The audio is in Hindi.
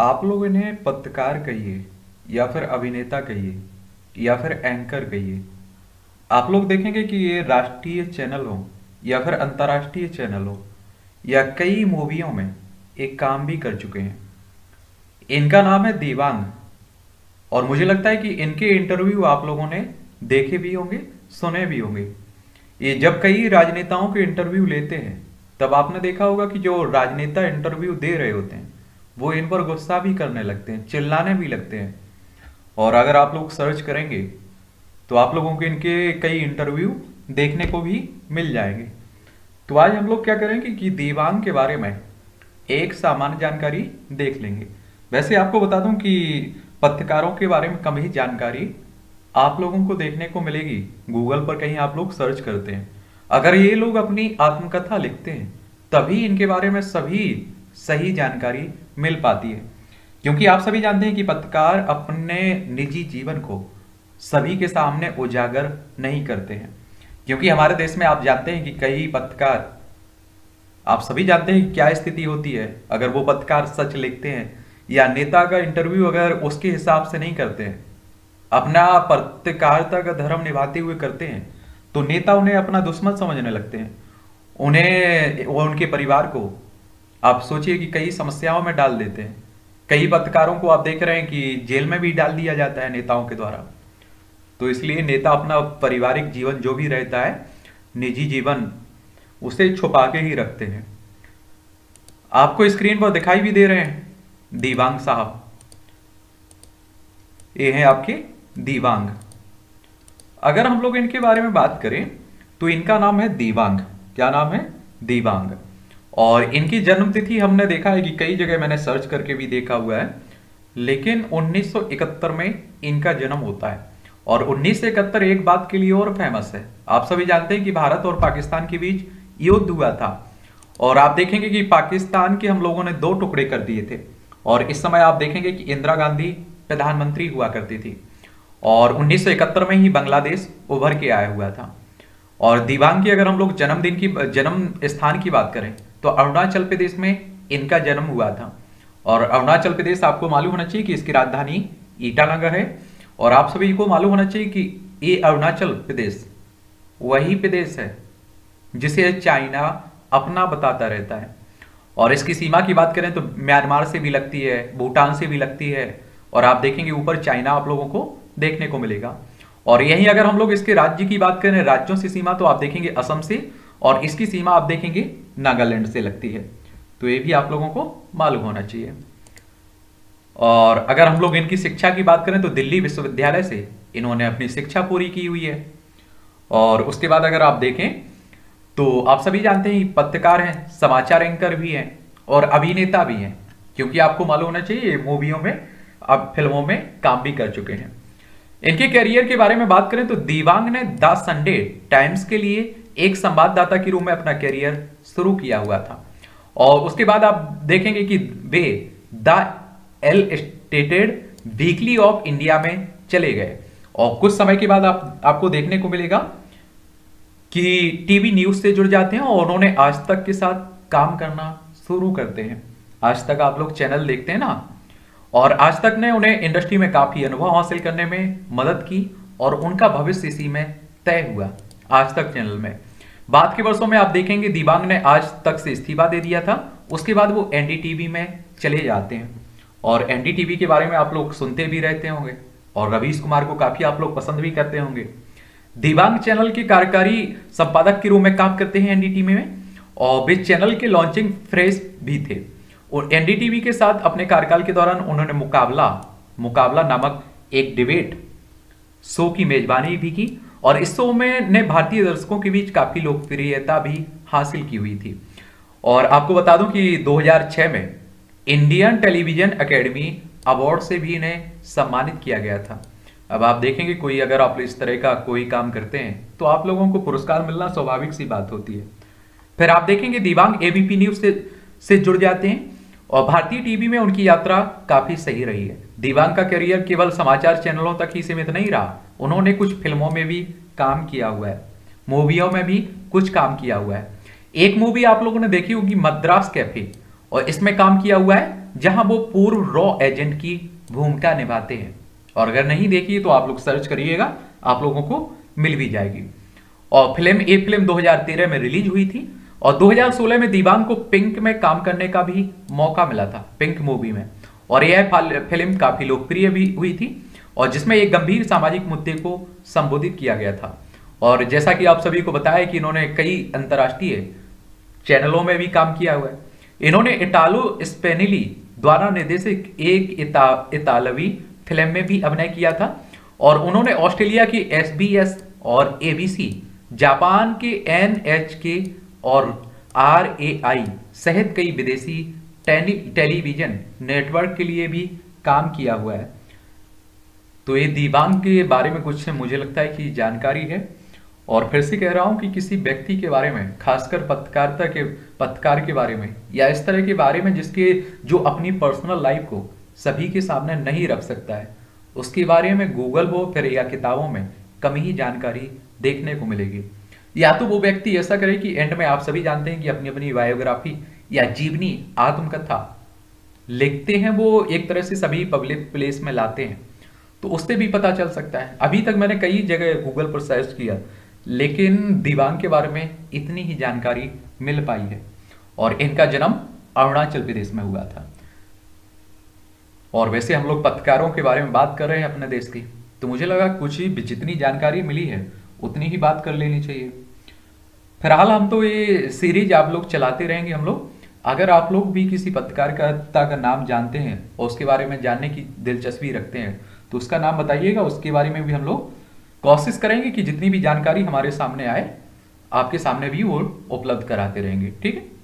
आप लोग इन्हें पत्रकार कहिए या फिर अभिनेता कहिए या फिर एंकर कहिए, आप लोग देखेंगे कि ये राष्ट्रीय चैनल हो या फिर अंतर्राष्ट्रीय चैनल हो या कई मूवियों में एक काम भी कर चुके हैं। इनका नाम है दिबांग और मुझे लगता है कि इनके इंटरव्यू आप लोगों ने देखे भी होंगे, सुने भी होंगे। ये जब कई राजनेताओं के इंटरव्यू लेते हैं तब आपने देखा होगा कि जो राजनेता इंटरव्यू दे रहे होते हैं वो इन पर गुस्सा भी करने लगते हैं, चिल्लाने भी लगते हैं। और अगर आप लोग सर्च करेंगे तो आप लोगों के इनके कई इंटरव्यू देखने को भी मिल जाएंगे। तो आज हम लोग क्या करेंगे कि दिबांग के बारे में एक सामान्य जानकारी देख लेंगे। वैसे आपको बता दूं कि पत्रकारों के बारे में कम ही जानकारी आप लोगों को देखने को मिलेगी। गूगल पर कहीं आप लोग सर्च करते हैं, अगर ये लोग अपनी आत्मकथा लिखते हैं तभी इनके बारे में सभी सही जानकारी मिल पाती है, क्योंकि आप सभी जानते हैं कि पत्रकार अपने निजी जीवन को सभी के सामने उजागर नहीं करते हैं। क्योंकि हमारे देश में आप जानते हैं कि कई पत्रकार, आप सभी जानते हैं कि क्या स्थिति होती है अगर वो पत्रकार सच लिखते हैं या नेता का इंटरव्यू अगर उसके हिसाब से नहीं करते हैं, अपना पत्रकारिता का धर्म निभाते हुए करते हैं, तो नेता उन्हें अपना दुश्मन समझने लगते हैं, उन्हें वो उनके परिवार को आप सोचिए कि कई समस्याओं में डाल देते हैं। कई पत्रकारों को आप देख रहे हैं कि जेल में भी डाल दिया जाता है नेताओं के द्वारा। तो इसलिए नेता अपना पारिवारिक जीवन जो भी रहता है, निजी जीवन, उसे छुपा के ही रखते हैं। आपको स्क्रीन पर दिखाई भी दे रहे हैं दिबांग साहब, ये हैं आपके दिबांग। अगर हम लोग इनके बारे में बात करें तो इनका नाम है दिबांग। क्या नाम है? दिबांग। और इनकी जन्मतिथि हमने देखा है कि कई जगह मैंने सर्च करके भी देखा हुआ है, लेकिन 1971 में इनका जन्म होता है। और 1971 एक बात के लिए और फेमस है, आप सभी जानते हैं कि भारत और पाकिस्तान के बीच युद्ध हुआ था और आप देखेंगे कि पाकिस्तान के हम लोगों ने दो टुकड़े कर दिए थे। और इस समय आप देखेंगे कि इंदिरा गांधी प्रधानमंत्री हुआ करती थी और 1971 में ही बांग्लादेश उभर के आया हुआ था। और दिबांग की अगर हम लोग जन्म स्थान की बात करें तो अरुणाचल प्रदेश में इनका जन्म हुआ था। और अरुणाचल प्रदेश आपको मालूम होना चाहिए कि इसकी राजधानी ईटानगर है। और आप सभी को मालूम होना चाहिए कि ये अरुणाचल प्रदेश वही प्रदेश है जिसे चाइना अपना बताता रहता है। और इसकी सीमा की बात करें तो म्यांमार से भी लगती है, भूटान से भी लगती है, और आप देखेंगे ऊपर चाइना आप लोगों को देखने को मिलेगा। और यहीं अगर हम लोग इसके राज्य की बात करें, राज्यों से सीमा, तो आप देखेंगे असम से, और इसकी सीमा आप देखेंगे नागालैंड से लगती है। तो ये भी आप लोगों को मालूम होना चाहिए। और अगर हम लोग इनकी शिक्षा की बात करें तो दिल्ली विश्वविद्यालय से इन्होंने अपनी शिक्षा पूरी की हुई है। और उसके बाद अगर आप देखें तो आप सभी जानते हैं पत्रकार हैं, समाचार एंकर भी हैं और अभिनेता भी हैं, क्योंकि आपको मालूम होना चाहिए मूवियों में, अब फिल्मों में काम भी कर चुके हैं। इनके करियर के बारे में बात करें तो दिबांग ने द संडे टाइम्स के लिए एक संवाददाता के रूप में अपना करियर शुरू किया हुआ था। और उसके बाद आप देखेंगे कि वे दा एल इंडिया ऑफ इंडिया में चले गए। और कुछ समय के बाद आपको देखने को मिलेगा कि टीवी न्यूज से जुड़ जाते हैं और उन्होंने आज तक के साथ काम करना शुरू करते हैं। आज तक आप लोग चैनल देखते हैं ना, और आज तक ने उन्हें इंडस्ट्री में काफी अनुभव हासिल करने में मदद की और उनका भविष्य इसी में तय हुआ। आज तक चैनल में बाद के वर्षों में आप देखेंगे दिबांग ने आज तक से इस्तीफा दे दिया था। उसके बाद वो एनडीटीवी में चले जाते हैं और एनडीटीवी के बारे में आप लोग सुनते भी रहते होंगे और रविश कुमार को काफी आप लोग पसंद भी करते होंगे। दिबांग चैनल के कार्यकारी संपादक के रूप में काम करते हैं एनडीटीवी में, और वे चैनल के लॉन्चिंग फ्रेश भी थे। और एनडीटीवी के साथ अपने कार्यकाल के दौरान उन्होंने मुकाबला नामक एक डिबेट शो की मेजबानी भी की और इस शो में ने भारतीय दर्शकों के बीच काफी लोकप्रियता भी हासिल की हुई थी। और आपको बता दूं कि 2006 में इंडियन टेलीविजन एकेडमी अवार्ड से भी इन्हें सम्मानित किया गया था। अब आप देखेंगे कोई अगर आप इस तरह का कोई काम करते हैं तो आप लोगों को पुरस्कार मिलना स्वाभाविक सी बात होती है। फिर आप देखेंगे दिबांग एबीपी न्यूज से जुड़ जाते हैं और भारतीय टीवी में उनकी यात्रा काफी सही रही है। दिबांग का करियर केवल समाचार चैनलों तक ही सीमित नहीं रहा, उन्होंने कुछ फिल्मों में भी काम किया हुआ है, मूवियों में भी कुछ काम किया हुआ है। एक मूवी आप लोगों ने देखी होगी मद्रास कैफे, और इसमें काम किया हुआ है जहां वो पूर्व रॉ एजेंट की भूमिका निभाते हैं। और अगर नहीं देखिए तो आप लोग सर्च करिएगा, आप लोगों को मिल भी जाएगी। और फिल्म 2013 में रिलीज हुई थी और 2016 में दिबांग को पिंक में काम करने का भी मौका मिला था, पिंक मूवी में। और यह फिल्म काफी लोकप्रिय भी हुई थी और जिसमें एक गंभीर सामाजिक मुद्दे को संबोधित किया गया था। और जैसा कि आप सभी को बताया कि इन्होंने कई अंतर्राष्ट्रीय चैनलों में भी काम किया हुआ है। इन्होंने इटालो स्पेनली द्वारा निर्देशित एक इतालवी फिल्म में भी अभिनय किया था। और उन्होंने ऑस्ट्रेलिया की SBS और ABC, जापान के NHK और RAI सहित कई विदेशी टेलीविजन नेटवर्क के लिए भी काम किया हुआ है। तो ये दिबांग के बारे में कुछ मुझे लगता है कि जानकारी है। और फिर से कह रहा हूं कि किसी व्यक्ति के बारे में, खासकर पत्रकार के बारे में या इस तरह के बारे में जिसके जो अपनी पर्सनल लाइफ को सभी के सामने नहीं रख सकता है, उसके बारे में गूगल हो फिर या किताबों में कम ही जानकारी देखने को मिलेगी। या तो वो व्यक्ति ऐसा करे कि एंड में आप सभी जानते हैं कि अपनी अपनी बायोग्राफी या जीवनी आत्मकथा लिखते हैं, वो एक तरह से सभी पब्लिक प्लेस में लाते हैं, तो उससे भी पता चल सकता है। अभी तक मैंने कई जगह गूगल पर सर्च किया लेकिन दिबांग के बारे में इतनी ही जानकारी मिल पाई है। और इनका जन्म अरुणाचल प्रदेश में हुआ था। और वैसे हम लोग पत्रकारों के बारे में बात कर रहे हैं अपने देश की, तो मुझे लगा कुछ ही जितनी जानकारी मिली है उतनी ही बात कर लेनी चाहिए। फिलहाल हम तो ये सीरीज आप लोग चलाते रहेंगे हम लोग। अगर आप लोग भी किसी पत्रकारिता का नाम जानते हैं और उसके बारे में जानने की दिलचस्पी रखते हैं तो उसका नाम बताइएगा, उसके बारे में भी हम लोग कोशिश करेंगे कि जितनी भी जानकारी हमारे सामने आए आपके सामने भी वो उपलब्ध कराते रहेंगे। ठीक है।